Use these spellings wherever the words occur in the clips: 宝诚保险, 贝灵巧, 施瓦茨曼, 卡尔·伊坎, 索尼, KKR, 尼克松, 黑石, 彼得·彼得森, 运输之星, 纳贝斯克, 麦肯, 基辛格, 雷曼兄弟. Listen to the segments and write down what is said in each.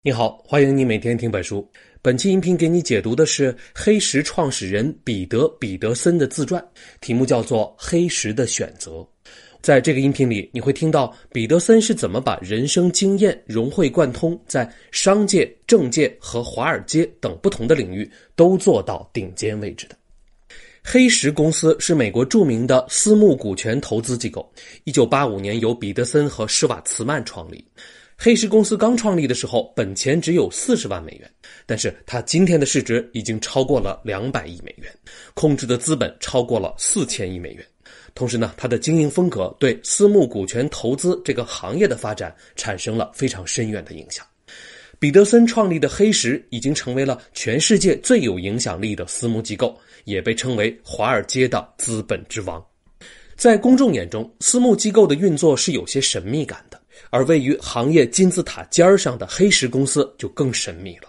你好，欢迎你每天听本书。本期音频给你解读的是黑石创始人彼得·彼得森的自传，题目叫做《黑石的选择》。在这个音频里，你会听到彼得森是怎么把人生经验融会贯通，在商界、政界和华尔街等不同的领域都做到顶尖位置的。黑石公司是美国著名的私募股权投资机构，1985年由彼得森和施瓦茨曼创立。黑石公司刚创立的时候，本钱只有40万美元，但是它今天的市值已经超过了200亿美元，控制的资本超过了4000亿美元。同时呢，它的经营风格对私募股权投资这个行业的发展产生了非常深远的影响。彼得森创立的黑石已经成为了全世界最有影响力的私募机构，也被称为华尔街的资本之王。在公众眼中，私募机构的运作是有些神秘感的，而位于行业金字塔尖上的黑石公司就更神秘了。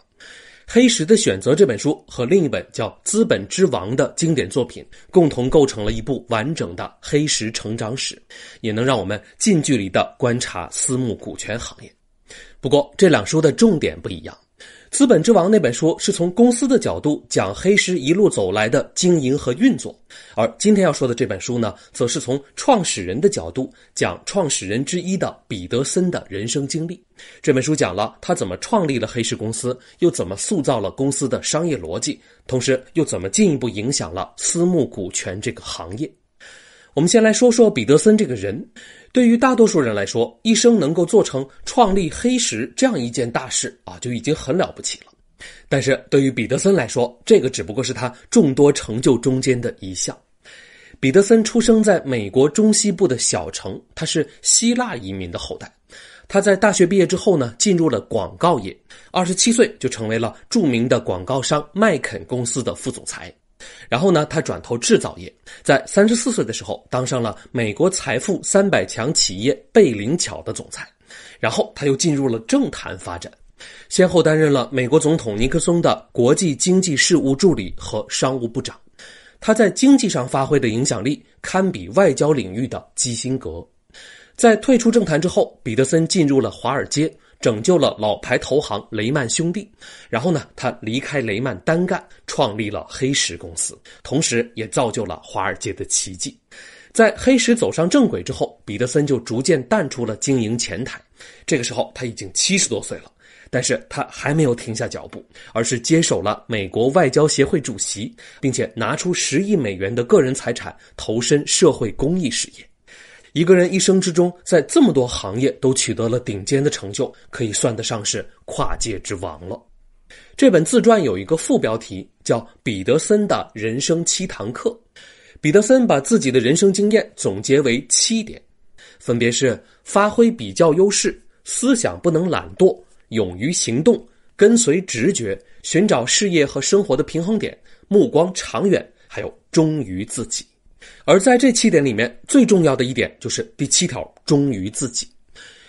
黑石的选择这本书和另一本叫《资本之王》的经典作品共同构成了一部完整的黑石成长史，也能让我们近距离地观察私募股权行业。不过这两书的重点不一样，《资本之王》那本书是从公司的角度讲黑石一路走来的经营和运作，而今天要说的这本书呢，则是从创始人的角度讲创始人之一的彼得森的人生经历。这本书讲了他怎么创立了黑石公司，又怎么塑造了公司的商业逻辑，同时又怎么进一步影响了私募股权这个行业。我们先来说说彼得森这个人。对于大多数人来说，一生能够做成创立黑石这样一件大事就已经很了不起了。但是对于彼得森来说，这个只不过是他众多成就中间的一项。彼得森出生在美国中西部的小城，他是希腊移民的后代。他在大学毕业之后呢，进入了广告业，27岁就成为了著名的广告商麦肯公司的副总裁。然后呢，他转投制造业，在34岁的时候当上了美国财富300强企业贝林巧的总裁。然后他又进入了政坛发展，先后担任了美国总统尼克松的国际经济事务助理和商务部长。他在经济上发挥的影响力堪比外交领域的基辛格。在退出政坛之后，彼得森进入了华尔街，拯救了老牌投行雷曼兄弟。然后呢，他离开雷曼单干，创立了黑石公司，同时也造就了华尔街的奇迹。在黑石走上正轨之后，彼得森就逐渐淡出了经营前台。这个时候他已经70多岁了，但是他还没有停下脚步，而是接手了美国外交协会主席，并且拿出10亿美元的个人财产投身社会公益事业。一个人一生之中，在这么多行业都取得了顶尖的成就，可以算得上是跨界之王了。这本自传有一个副标题叫《彼得森的人生7堂课》。彼得森把自己的人生经验总结为7点，分别是发挥比较优势、思想不能懒惰、勇于行动、跟随直觉、寻找事业和生活的平衡点、目光长远，还有忠于自己。而在这7点里面，最重要的一点就是第7条，忠于自己。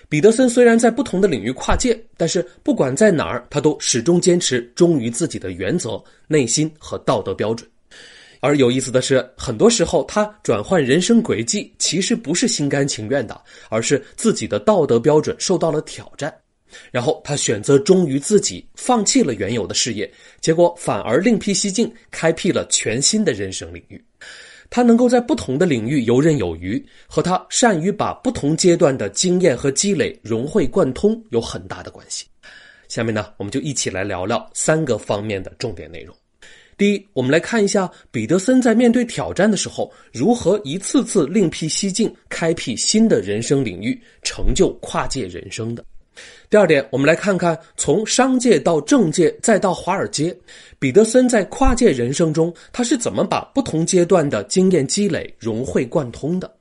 彼得森虽然在不同的领域跨界，但是不管在哪儿，他都始终坚持忠于自己的原则、内心和道德标准。而有意思的是，很多时候他转换人生轨迹其实不是心甘情愿的，而是自己的道德标准受到了挑战。然后他选择忠于自己，放弃了原有的事业，结果反而另辟蹊径，开辟了全新的人生领域。他能够在不同的领域游刃有余，和他善于把不同阶段的经验和积累融会贯通有很大的关系。下面呢，我们就一起来聊聊3个方面的重点内容。第一，我们来看一下彼得森在面对挑战的时候，如何一次次另辟蹊径，开辟新的人生领域，成就跨界人生的。第二点，我们来看看从商界到政界再到华尔街，彼得森在跨界人生中，他是怎么把不同阶段的经验积累融会贯通的。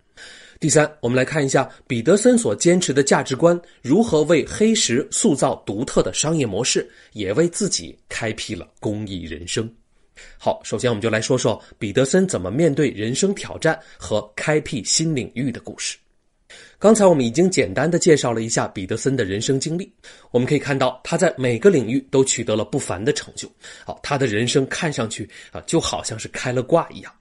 第三，我们来看一下彼得森所坚持的价值观如何为黑石塑造独特的商业模式，也为自己开辟了公益人生。好，首先我们就来说说彼得森怎么面对人生挑战和开辟新领域的故事。刚才我们已经简单的介绍了一下彼得森的人生经历，我们可以看到他在每个领域都取得了不凡的成就。他的人生看上去就好像是开了挂一样。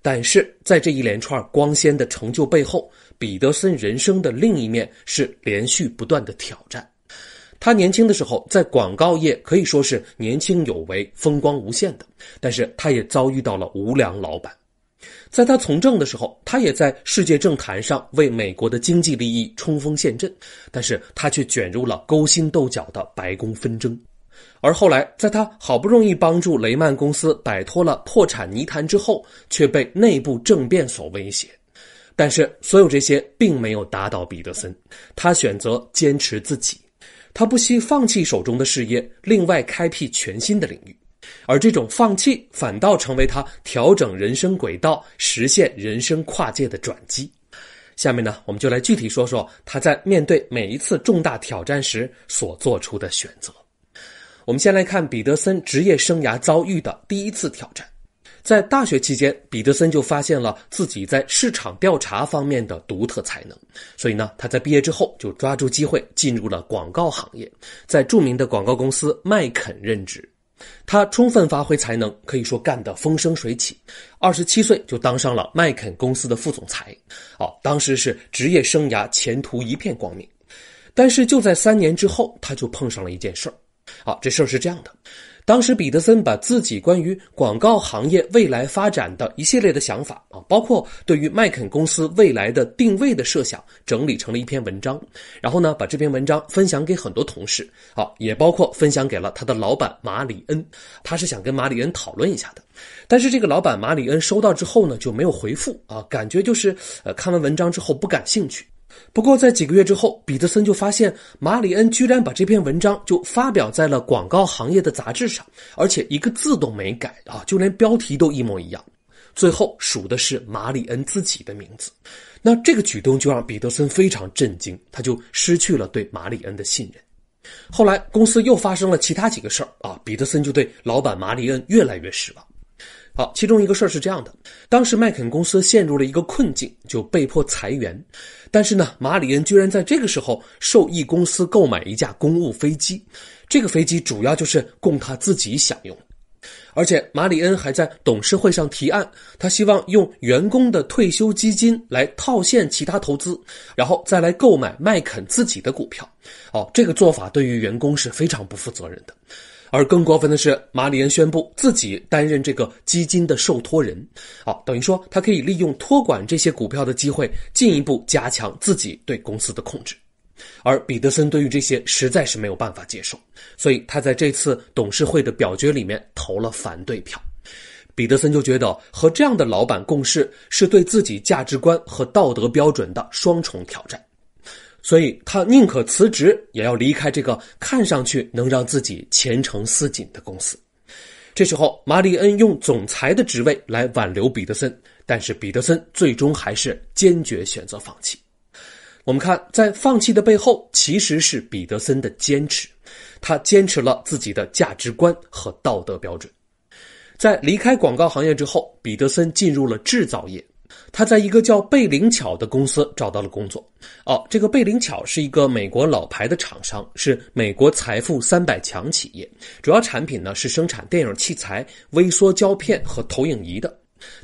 但是在这一连串光鲜的成就背后，彼得森人生的另一面是连续不断的挑战。他年轻的时候在广告业可以说是年轻有为、风光无限的，但是他也遭遇到了无良老板。在他从政的时候，他也在世界政坛上为美国的经济利益冲锋陷阵，但是他却卷入了勾心斗角的白宫纷争。而后来，在他好不容易帮助雷曼公司摆脱了破产泥潭之后，却被内部政变所威胁。但是所有这些并没有打倒彼得森，他选择坚持自己，他不惜放弃手中的事业，另外开辟全新的领域。而这种放弃反倒成为他调整人生轨道、实现人生跨界的转机。下面呢，我们就来具体说说他在面对每一次重大挑战时所做出的选择。我们先来看彼得森职业生涯遭遇的第一次挑战。在大学期间，彼得森就发现了自己在市场调查方面的独特才能，所以呢，他在毕业之后就抓住机会进入了广告行业，在著名的广告公司麦肯任职。他充分发挥才能，可以说干得风生水起。27岁就当上了麦肯公司的副总裁，当时是职业生涯前途一片光明。但是就在3年之后，他就碰上了一件事儿。这事儿是这样的，当时彼得森把自己关于广告行业未来发展的一系列的想法包括对于麦肯公司未来的定位的设想，整理成了一篇文章，然后呢，把这篇文章分享给很多同事也包括分享给了他的老板马里恩。他是想跟马里恩讨论一下的，但是这个老板马里恩收到之后呢，就没有回复感觉就是看完文章之后不感兴趣。不过在几个月之后，彼得森就发现马里恩居然把这篇文章就发表在了广告行业的杂志上，而且一个字都没改就连标题都一模一样。最后署的是马里恩自己的名字。那这个举动就让彼得森非常震惊，他就失去了对马里恩的信任。后来公司又发生了其他几个事儿彼得森就对老板马里恩越来越失望。其中一个事儿是这样的，当时麦肯公司陷入了一个困境，就被迫裁员。但是呢，马里恩居然在这个时候授意公司购买一架公务飞机，这个飞机主要就是供他自己享用。而且马里恩还在董事会上提案，他希望用员工的退休基金来套现其他投资，然后再来购买麦肯自己的股票。这个做法对于员工是非常不负责任的。而更过分的是，马里恩宣布自己担任这个基金的受托人等于说他可以利用托管这些股票的机会，进一步加强自己对公司的控制。而彼得森对于这些实在是没有办法接受，所以他在这次董事会的表决里面投了反对票。彼得森就觉得和这样的老板共事是对自己价值观和道德标准的双重挑战，所以他宁可辞职，也要离开这个看上去能让自己前程似锦的公司。这时候马里恩用总裁的职位来挽留彼得森，但是彼得森最终还是坚决选择放弃。我们看，在放弃的背后其实是彼得森的坚持，他坚持了自己的价值观和道德标准。在离开广告行业之后，彼得森进入了制造业。他在一个叫贝灵巧的公司找到了工作。这个贝灵巧是一个美国老牌的厂商，是美国财富300强企业，主要产品呢是生产电影器材、微缩胶片和投影仪的。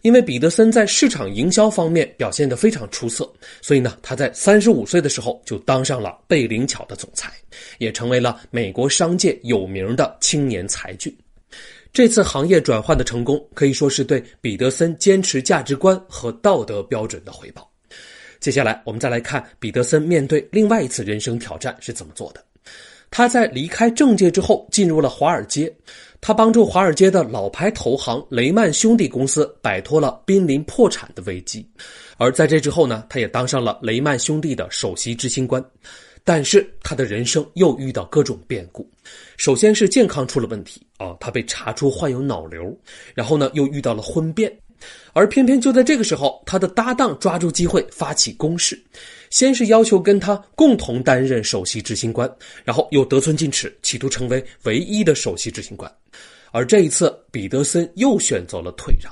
因为彼得森在市场营销方面表现得非常出色，所以呢，他在35岁的时候就当上了贝灵巧的总裁，也成为了美国商界有名的青年才俊。这次行业转换的成功，可以说是对彼得森坚持价值观和道德标准的回报。接下来我们再来看彼得森面对另外一次人生挑战是怎么做的。他在离开政界之后进入了华尔街，他帮助华尔街的老牌投行雷曼兄弟公司摆脱了濒临破产的危机。而在这之后呢，他也当上了雷曼兄弟的首席执行官。但是他的人生又遇到各种变故，首先是健康出了问题他被查出患有脑瘤，然后呢又遇到了婚变。而偏偏就在这个时候，他的搭档抓住机会发起攻势，先是要求跟他共同担任首席执行官，然后又得寸进尺，企图成为唯一的首席执行官。而这一次彼得森又选择了退让，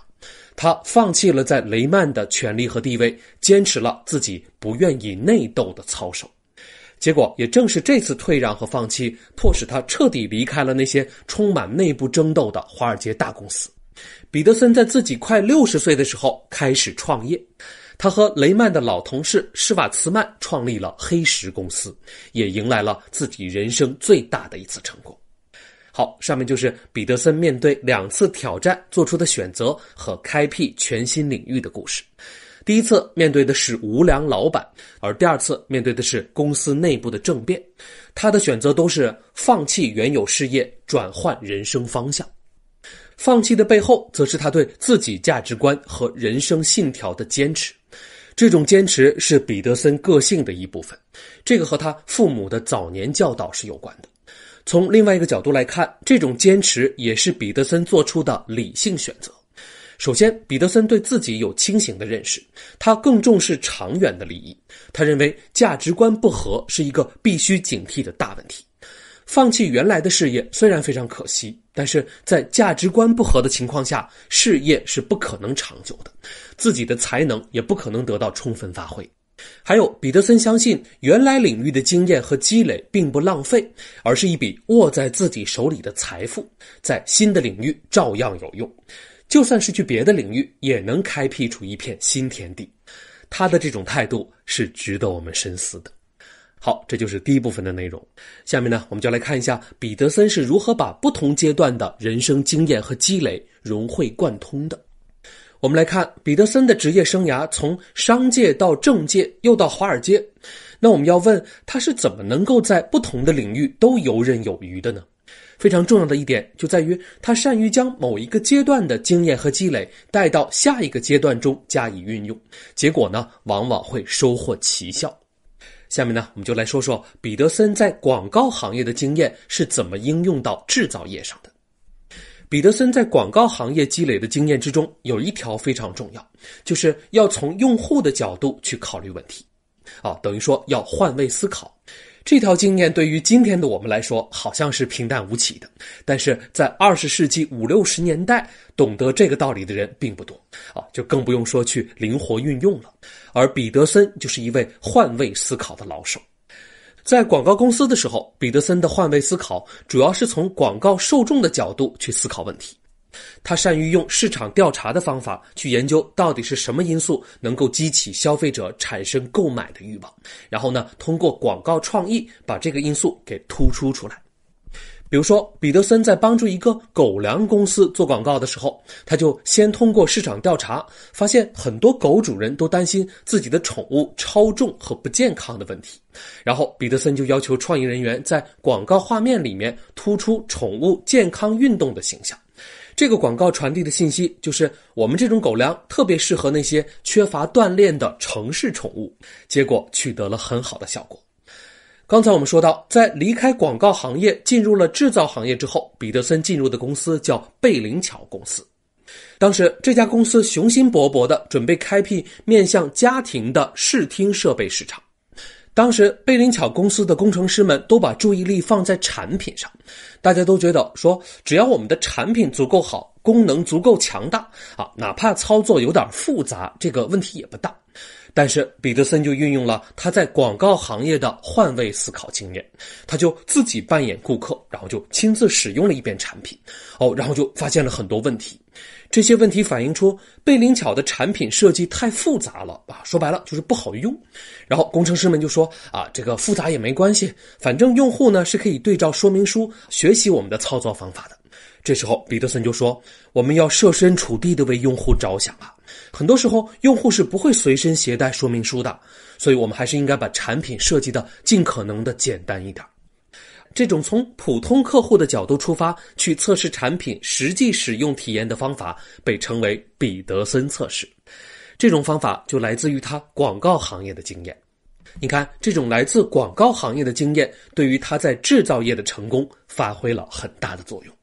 他放弃了在雷曼的权力和地位，坚持了自己不愿以内斗的操守。结果也正是这次退让和放弃，迫使他彻底离开了那些充满内部争斗的华尔街大公司。彼得森在自己快60岁的时候开始创业，他和雷曼的老同事施瓦茨曼创立了黑石公司，也迎来了自己人生最大的一次成功。好，上面就是彼得森面对两次挑战做出的选择和开辟全新领域的故事。第一次面对的是无良老板，而第二次面对的是公司内部的政变。他的选择都是放弃原有事业，转换人生方向。放弃的背后，则是他对自己价值观和人生信条的坚持。这种坚持是彼得森个性的一部分，这个和他父母的早年教导是有关的。从另外一个角度来看，这种坚持也是彼得森做出的理性选择。首先，彼得森对自己有清醒的认识，他更重视长远的利益。他认为价值观不合是一个必须警惕的大问题。放弃原来的事业虽然非常可惜，但是在价值观不合的情况下，事业是不可能长久的，自己的才能也不可能得到充分发挥。还有，彼得森相信原来领域的经验和积累并不浪费，而是一笔握在自己手里的财富，在新的领域照样有用。就算是去别的领域，也能开辟出一片新天地。他的这种态度是值得我们深思的。好，这就是第一部分的内容。下面呢，我们就来看一下彼得森是如何把不同阶段的人生经验和积累融会贯通的。我们来看彼得森的职业生涯，从商界到政界又到华尔街。那我们要问，他是怎么能够在不同的领域都游刃有余的呢？非常重要的一点就在于，他善于将某一个阶段的经验和积累带到下一个阶段中加以运用，结果呢，往往会收获奇效。下面呢，我们就来说说彼得森在广告行业的经验是怎么应用到制造业上的。彼得森在广告行业积累的经验之中，有一条非常重要，就是要从用户的角度去考虑问题，等于说要换位思考。这条经验对于今天的我们来说好像是平淡无奇的，但是在20世纪50-60年代，懂得这个道理的人并不多，就更不用说去灵活运用了。而彼得森就是一位换位思考的老手。在广告公司的时候，彼得森的换位思考主要是从广告受众的角度去思考问题。他善于用市场调查的方法去研究到底是什么因素能够激起消费者产生购买的欲望，然后呢，通过广告创意把这个因素给突出出来。比如说，彼得森在帮助一个狗粮公司做广告的时候，他就先通过市场调查，发现很多狗主人都担心自己的宠物超重和不健康的问题。然后，彼得森就要求创意人员在广告画面里面突出宠物健康运动的形象。这个广告传递的信息就是，我们这种狗粮特别适合那些缺乏锻炼的城市宠物，结果取得了很好的效果。刚才我们说到，在离开广告行业进入了制造行业之后，彼得森进入的公司叫贝林巧公司。当时这家公司雄心勃勃地准备开辟面向家庭的视听设备市场。当时贝林巧公司的工程师们都把注意力放在产品上，大家都觉得说，只要我们的产品足够好，功能足够强大，哪怕操作有点复杂，这个问题也不大。但是彼得森就运用了他在广告行业的换位思考经验，他就自己扮演顾客，然后就亲自使用了一遍产品，然后就发现了很多问题。这些问题反映出贝林巧的产品设计太复杂了，说白了就是不好用。然后工程师们就说，这个复杂也没关系，反正用户呢是可以对照说明书学习我们的操作方法的。这时候彼得森就说，我们要设身处地的为用户着想，很多时候用户是不会随身携带说明书的，所以我们还是应该把产品设计的尽可能的简单一点。这种从普通客户的角度出发去测试产品实际使用体验的方法，被称为彼得森测试。这种方法就来自于他广告行业的经验。你看，这种来自广告行业的经验对于他在制造业的成功发挥了很大的作用。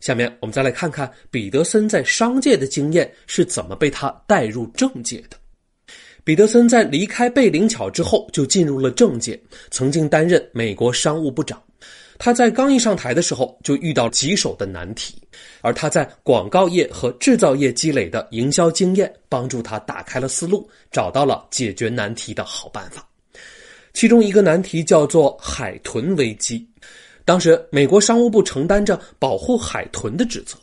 下面我们再来看看彼得森在商界的经验是怎么被他带入政界的。彼得森在离开贝林巧之后就进入了政界，曾经担任美国商务部长。他在刚一上台的时候就遇到棘手的难题，而他在广告业和制造业积累的营销经验帮助他打开了思路，找到了解决难题的好办法。其中一个难题叫做海豚危机。当时美国商务部承担着保护海豚的职责，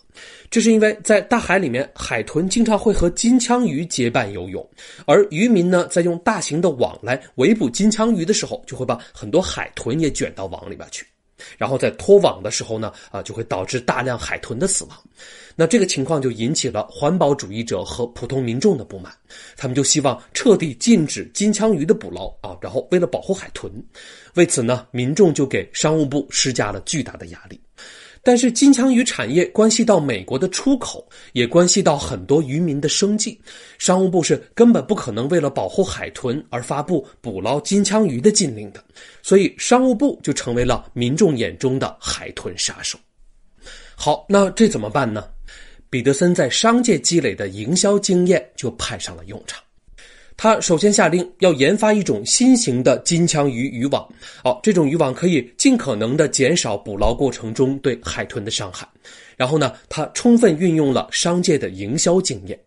这是因为在大海里面，海豚经常会和金枪鱼结伴游泳，而渔民呢，在用大型的网来围捕金枪鱼的时候，就会把很多海豚也卷到网里边去，然后在脱网的时候呢，就会导致大量海豚的死亡。那这个情况就引起了环保主义者和普通民众的不满，他们就希望彻底禁止金枪鱼的捕捞啊，然后为了保护海豚，为此呢，民众就给商务部施加了巨大的压力。但是金枪鱼产业关系到美国的出口，也关系到很多渔民的生计，商务部是根本不可能为了保护海豚而发布捕捞金枪鱼的禁令的，所以商务部就成为了民众眼中的海豚杀手。好，那这怎么办呢？彼得森在商界积累的营销经验就派上了用场。他首先下令要研发一种新型的金枪鱼渔网，这种渔网可以尽可能的减少捕捞过程中对海豚的伤害。然后呢，他充分运用了商界的营销经验。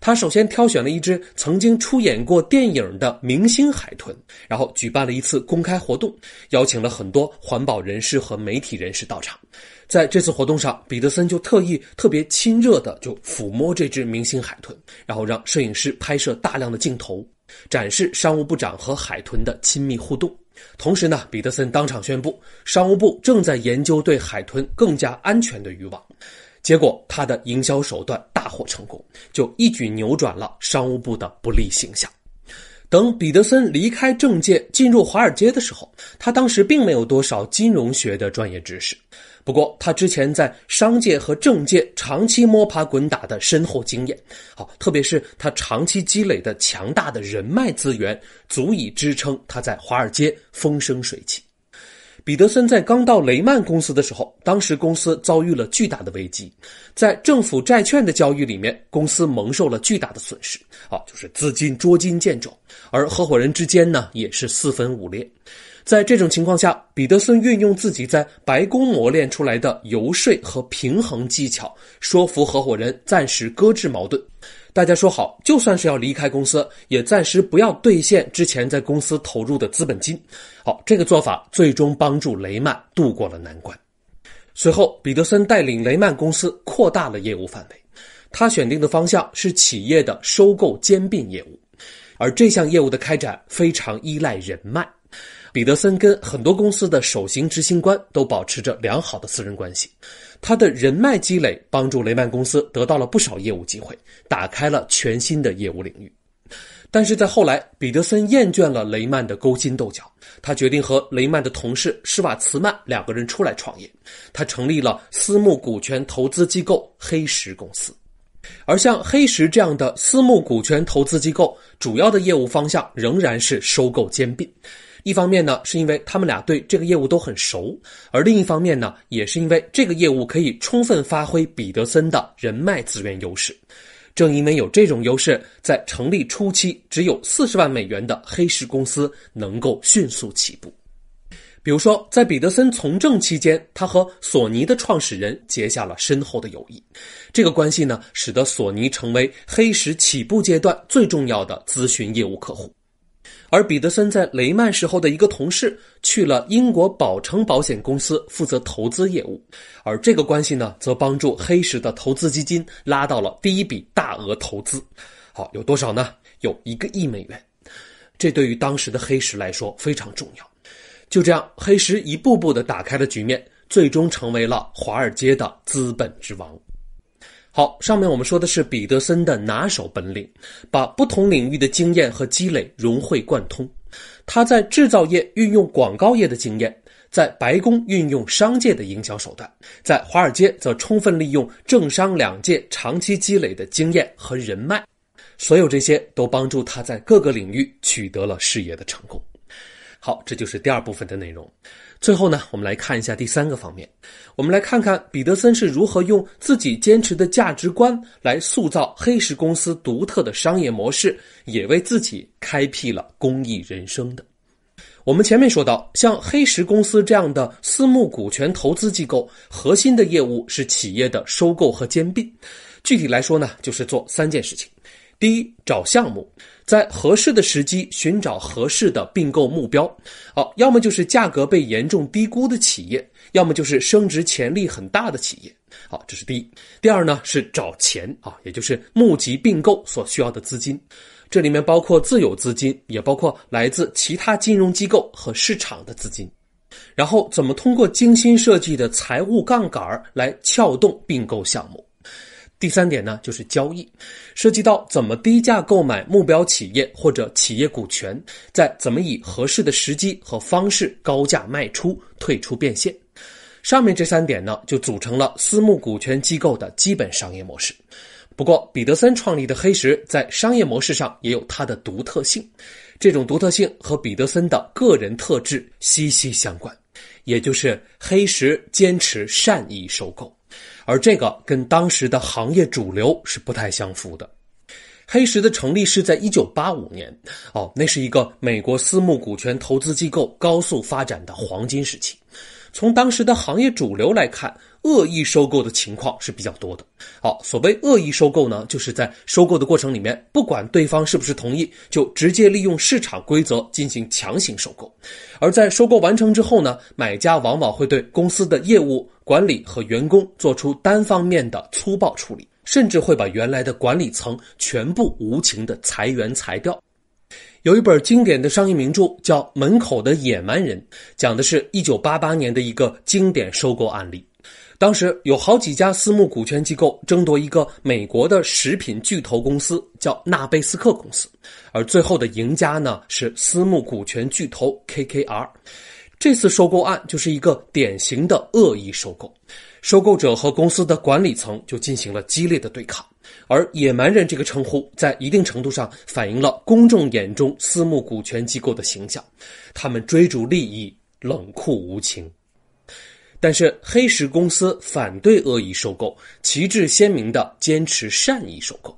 他首先挑选了一只曾经出演过电影的明星海豚，然后举办了一次公开活动，邀请了很多环保人士和媒体人士到场。在这次活动上，彼得森就特别亲热的就抚摸这只明星海豚，然后让摄影师拍摄大量的镜头，展示商务部长和海豚的亲密互动。同时呢，彼得森当场宣布，商务部正在研究对海豚更加安全的渔网。结果他的营销手段大获成功，就一举扭转了商务部的不利形象。等彼得森离开政界进入华尔街的时候，他当时并没有多少金融学的专业知识，不过他之前在商界和政界长期摸爬滚打的深厚经验，特别是他长期积累的强大的人脉资源，足以支撑他在华尔街风生水起。彼得森在刚到雷曼公司的时候，当时公司遭遇了巨大的危机，在政府债券的交易里面，公司蒙受了巨大的损失，就是资金捉襟见肘，而合伙人之间呢也是四分五裂。在这种情况下，彼得森运用自己在白宫磨练出来的游说和平衡技巧，说服合伙人暂时搁置矛盾。大家说好，就算是要离开公司，也暂时不要兑现之前在公司投入的资本金。这个做法最终帮助雷曼度过了难关。随后，彼得森带领雷曼公司扩大了业务范围，他选定的方向是企业的收购兼并业务，而这项业务的开展非常依赖人脉。彼得森跟很多公司的首席执行官都保持着良好的私人关系，他的人脉积累帮助雷曼公司得到了不少业务机会，打开了全新的业务领域。但是在后来，彼得森厌倦了雷曼的勾心斗角，他决定和雷曼的同事施瓦茨曼两个人出来创业，他成立了私募股权投资机构黑石公司。而像黑石这样的私募股权投资机构，主要的业务方向仍然是收购兼并。一方面呢，是因为他们俩对这个业务都很熟，而另一方面呢，也是因为这个业务可以充分发挥彼得森的人脉资源优势。正因为有这种优势，在成立初期只有$40万的黑石公司能够迅速起步。比如说，在彼得森从政期间，他和索尼的创始人结下了深厚的友谊，这个关系呢，使得索尼成为黑石起步阶段最重要的咨询业务客户。而彼得森在雷曼时候的一个同事去了英国宝诚保险公司负责投资业务，而这个关系呢，则帮助黑石的投资基金拉到了第一笔大额投资。有多少呢？有$1亿。这对于当时的黑石来说非常重要。就这样，黑石一步步地打开了局面，最终成为了华尔街的资本之王。好，上面我们说的是彼得森的拿手本领，把不同领域的经验和积累融会贯通。他在制造业运用广告业的经验，在白宫运用商界的营销手段，在华尔街则充分利用政商两界长期积累的经验和人脉。所有这些都帮助他在各个领域取得了事业的成功。好，这就是第二部分的内容。最后呢，我们来看一下第三个方面，我们来看看彼得森是如何用自己坚持的价值观来塑造黑石公司独特的商业模式，也为自己开辟了公益人生的。我们前面说到，像黑石公司这样的私募股权投资机构，核心的业务是企业的收购和兼并。具体来说呢，就是做3件事情。第一，找项目，在合适的时机寻找合适的并购目标。要么就是价格被严重低估的企业，要么就是升值潜力很大的企业。这是第一。第二呢，是找钱啊，也就是募集并购所需要的资金。这里面包括自有资金，也包括来自其他金融机构和市场的资金。然后怎么通过精心设计的财务杠杆来撬动并购项目。第三点呢，就是交易，涉及到怎么低价购买目标企业或者企业股权，再怎么以合适的时机和方式高价卖出，退出变现。上面这三点呢，就组成了私募股权机构的基本商业模式。不过彼得森创立的黑石在商业模式上也有它的独特性，这种独特性和彼得森的个人特质息息相关，也就是黑石坚持善意收购，而这个跟当时的行业主流是不太相符的。黑石的成立是在1985年，那是一个美国私募股权投资机构高速发展的黄金时期。从当时的行业主流来看，恶意收购的情况是比较多的。所谓恶意收购呢，就是在收购的过程里面，不管对方是不是同意，就直接利用市场规则进行强行收购。而在收购完成之后呢，买家往往会对公司的业务、管理和员工做出单方面的粗暴处理，甚至会把原来的管理层全部无情的裁员裁掉。有一本经典的商业名著叫《门口的野蛮人》，讲的是1988年的一个经典收购案例。当时有好几家私募股权机构争夺一个美国的食品巨头公司，叫纳贝斯克公司，而最后的赢家呢，是私募股权巨头 KKR。这次收购案就是一个典型的恶意收购，收购者和公司的管理层就进行了激烈的对抗。而野蛮人这个称呼在一定程度上反映了公众眼中私募股权机构的形象，他们追逐利益，冷酷无情。但是黑石公司反对恶意收购，旗帜鲜明地坚持善意收购。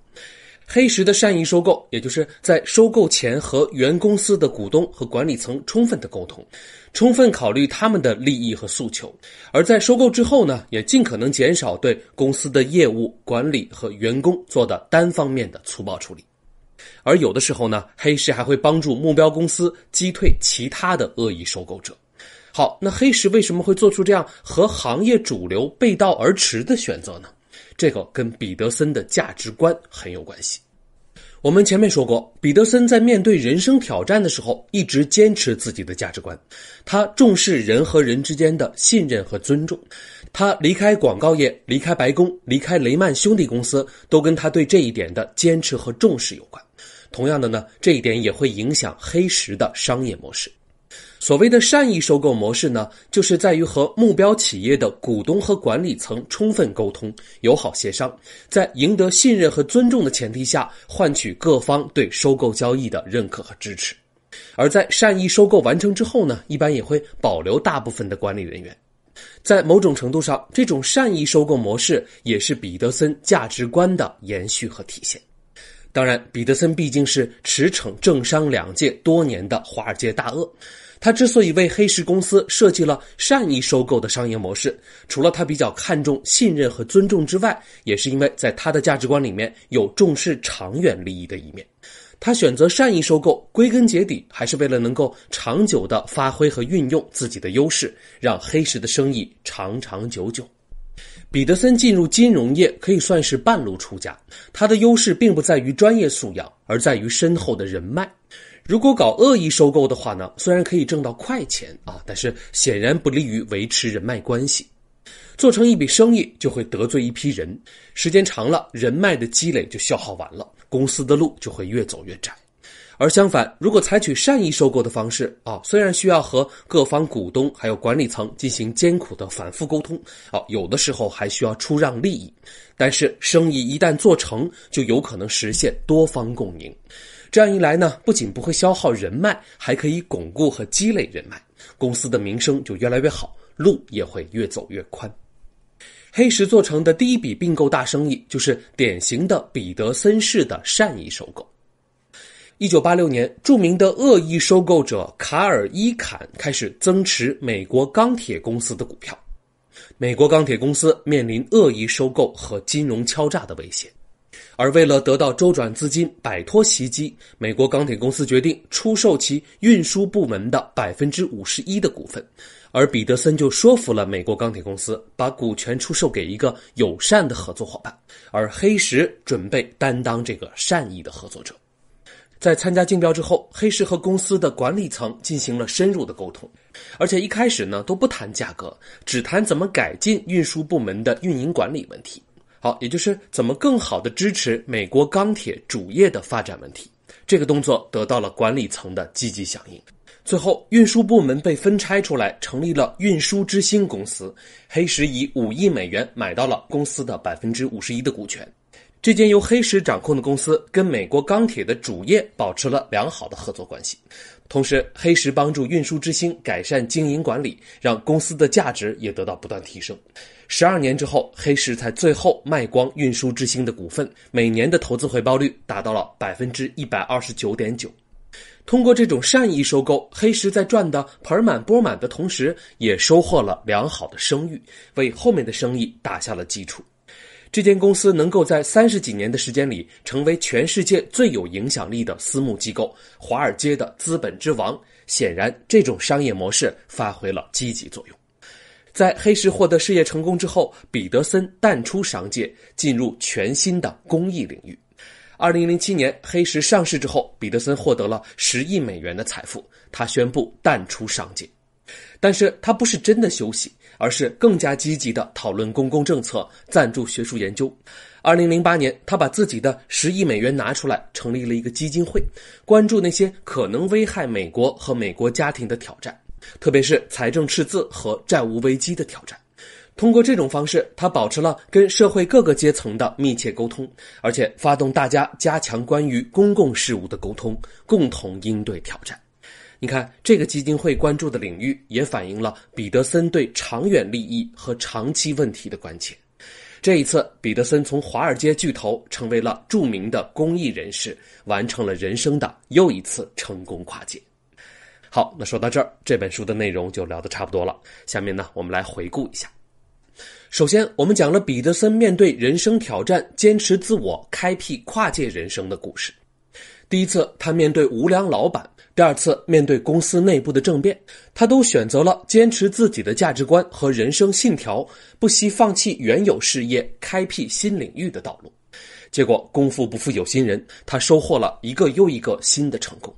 黑石的善意收购，也就是在收购前和原公司的股东和管理层充分的沟通，充分考虑他们的利益和诉求，而在收购之后呢，也尽可能减少对公司的业务、管理和员工做的单方面的粗暴处理。而有的时候呢，黑石还会帮助目标公司击退其他的恶意收购者。那黑石为什么会做出这样和行业主流背道而驰的选择呢？这个跟彼得森的价值观很有关系。我们前面说过，彼得森在面对人生挑战的时候，一直坚持自己的价值观。他重视人和人之间的信任和尊重。他离开广告业，离开白宫，离开雷曼兄弟公司，都跟他对这一点的坚持和重视有关。同样的呢，这一点也会影响黑石的商业模式。所谓的善意收购模式呢，就是在于和目标企业的股东和管理层充分沟通，友好协商，在赢得信任和尊重的前提下，换取各方对收购交易的认可和支持。而在善意收购完成之后呢，一般也会保留大部分的管理人员。在某种程度上，这种善意收购模式也是彼得森价值观的延续和体现。当然，彼得森毕竟是驰骋政商两界多年的华尔街大鳄，他之所以为黑石公司设计了善意收购的商业模式，除了他比较看重信任和尊重之外，也是因为在他的价值观里面有重视长远利益的一面。他选择善意收购，归根结底还是为了能够长久地发挥和运用自己的优势，让黑石的生意长长久久。彼得森进入金融业可以算是半路出家，他的优势并不在于专业素养，而在于深厚的人脉。如果搞恶意收购的话呢，虽然可以挣到快钱但是显然不利于维持人脉关系。做成一笔生意就会得罪一批人，时间长了，人脉的积累就消耗完了，公司的路就会越走越窄。而相反，如果采取善意收购的方式虽然需要和各方股东还有管理层进行艰苦的反复沟通有的时候还需要出让利益，但是生意一旦做成，就有可能实现多方共赢。这样一来呢，不仅不会消耗人脉，还可以巩固和积累人脉，公司的名声就越来越好，路也会越走越宽。黑石做成的第一笔并购大生意，就是典型的彼得森式的善意收购。1986年，著名的恶意收购者卡尔·伊坎开始增持美国钢铁公司的股票。美国钢铁公司面临恶意收购和金融敲诈的威胁。而为了得到周转资金，摆脱袭击，美国钢铁公司决定出售其运输部门的 51% 的股份，而彼得森就说服了美国钢铁公司把股权出售给一个友善的合作伙伴，而黑石准备担当这个善意的合作者。在参加竞标之后，黑石和公司的管理层进行了深入的沟通，而且一开始呢都不谈价格，只谈怎么改进运输部门的运营管理问题。好，也就是怎么更好地支持美国钢铁主业的发展问题。这个动作得到了管理层的积极响应。最后，运输部门被分拆出来，成立了运输之星公司。黑石以$5亿买到了公司的 51% 的股权。这间由黑石掌控的公司跟美国钢铁的主业保持了良好的合作关系，同时黑石帮助运输之星改善经营管理，让公司的价值也得到不断提升。12年之后，黑石才最后卖光运输之星的股份，每年的投资回报率达到了 129.9%。通过这种善意收购，黑石在赚得盆满钵满的同时，也收获了良好的声誉，为后面的生意打下了基础。这间公司能够在30几年的时间里成为全世界最有影响力的私募机构，华尔街的资本之王，显然这种商业模式发挥了积极作用。在黑石获得事业成功之后，彼得森淡出商界，进入全新的公益领域。2007年黑石上市之后，彼得森获得了$10亿的财富，他宣布淡出商界。但是他不是真的休息，而是更加积极地讨论公共政策，赞助学术研究。2008年，他把自己的$10亿拿出来，成立了一个基金会，关注那些可能危害美国和美国家庭的挑战，特别是财政赤字和债务危机的挑战。通过这种方式，他保持了跟社会各个阶层的密切沟通，而且发动大家加强关于公共事务的沟通，共同应对挑战。你看，这个基金会关注的领域也反映了彼得森对长远利益和长期问题的关切。这一次，彼得森从华尔街巨头成为了著名的公益人士，完成了人生的又一次成功跨界。好，那说到这儿，这本书的内容就聊得差不多了。下面呢，我们来回顾一下。首先，我们讲了彼得森面对人生挑战，坚持自我，开辟跨界人生的故事。第一次，他面对无良老板；第二次，面对公司内部的政变，他都选择了坚持自己的价值观和人生信条，不惜放弃原有事业，开辟新领域的道路。结果功夫不负有心人，他收获了一个又一个新的成功。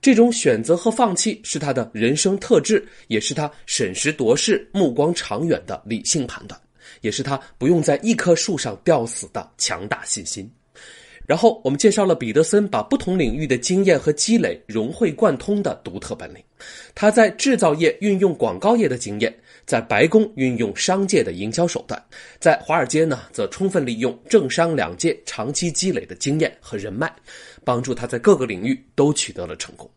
这种选择和放弃是他的人生特质，也是他审时度势、目光长远的理性判断，也是他不用在一棵树上吊死的强大信心。然后我们介绍了彼得森把不同领域的经验和积累融会贯通的独特本领。他在制造业运用广告业的经验，在白宫运用商界的营销手段，在华尔街呢，则充分利用政商两界长期积累的经验和人脉，帮助他在各个领域都取得了成功。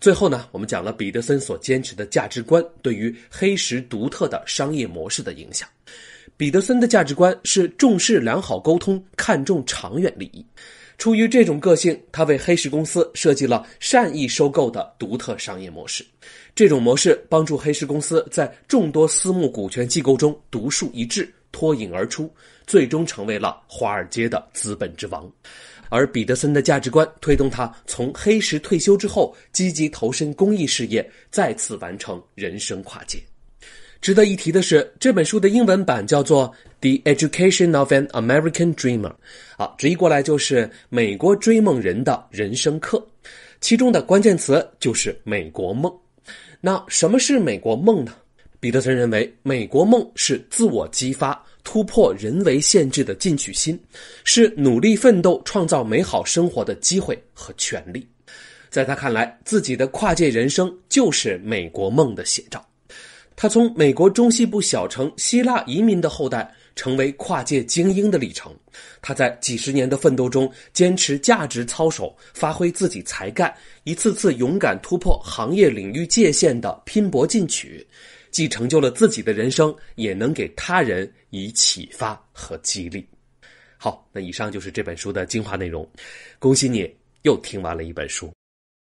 最后呢，我们讲了彼得森所坚持的价值观对于黑石独特的商业模式的影响。彼得森的价值观是重视良好沟通，看重长远利益。出于这种个性，他为黑石公司设计了善意收购的独特商业模式。这种模式帮助黑石公司在众多私募股权机构中独树一帜，脱颖而出，最终成为了华尔街的资本之王。而彼得森的价值观推动他从黑石退休之后，积极投身公益事业，再次完成人生跨界。值得一提的是，这本书的英文版叫做《The Education of an American Dreamer》，直译过来就是美国追梦人的人生课。其中的关键词就是美国梦。那什么是美国梦呢？彼得森认为，美国梦是自我激发、突破人为限制的进取心，是努力奋斗创造美好生活的机会和权利。在他看来，自己的跨界人生就是美国梦的写照。他从美国中西部小城希腊移民的后代成为跨界精英的历程，他在几十年的奋斗中坚持价值操守，发挥自己才干，一次次勇敢突破行业领域界限的拼搏进取，既成就了自己的人生，也能给他人以启发和激励。好，那以上就是这本书的精华内容。恭喜你又听完了一本书。